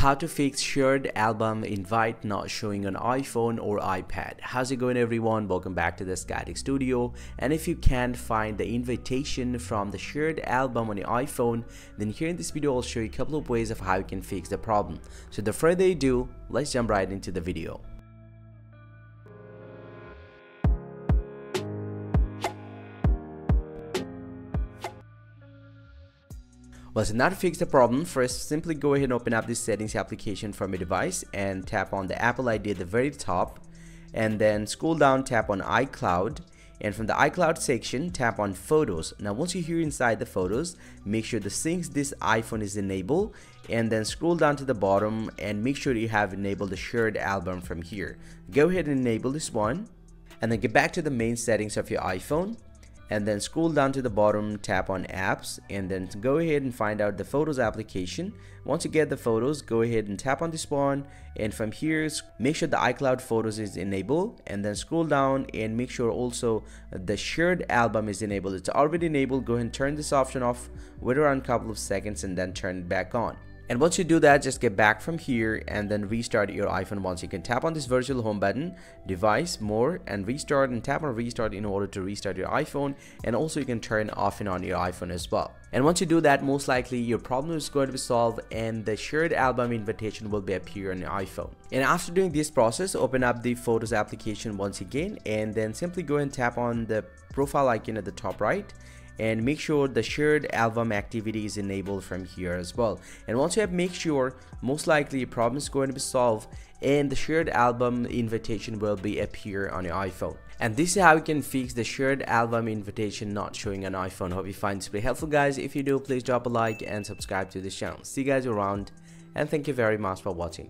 How to fix shared album invite not showing on iPhone or iPad. How's it going, everyone? Welcome back to the Sky Tech Studio. And if you can't find the invitation from the shared album on your iPhone, then here in this video I'll show you a couple of ways of how you can fix the problem. So without further ado, let's jump right into the video. Well, so now to fix the problem, first simply go ahead and open up this settings application from your device and tap on the Apple ID at the very top, and then scroll down, tap on iCloud, and from the iCloud section tap on Photos. Now once you're here inside the Photos, make sure the syncs this iPhone is enabled, and then scroll down to the bottom and make sure you have enabled the shared album from here. Go ahead and enable this one, and then get back to the main settings of your iPhone. And then scroll down to the bottom, tap on apps, and then go ahead and find out the Photos application. Once you get the Photos, go ahead and tap on this one, and from here make sure the iCloud Photos is enabled, and then scroll down and make sure also the shared album is enabled. It's already enabled. Go ahead and turn this option off, wait around a couple of seconds, and then turn it back on. And once you do that, just get back from here and then restart your iPhone once. You can tap on this virtual home button, device, more, and restart, and tap on restart in order to restart your iPhone. And also you can turn off and on your iPhone as well. And once you do that, most likely your problem is going to be solved and the shared album invitation will be appear on your iPhone. And after doing this process, open up the Photos application once again, and then simply go and tap on the profile icon at the top right, and make sure the shared album activity is enabled from here as well. And once you have make sure, most likely your problem is going to be solved and the shared album invitation will be appear on your iPhone. And this is how you can fix the shared album invitation not showing on iPhone. Hope you find this to be helpful, guys. If you do, please drop a like and subscribe to this channel. See you guys around, and thank you very much for watching.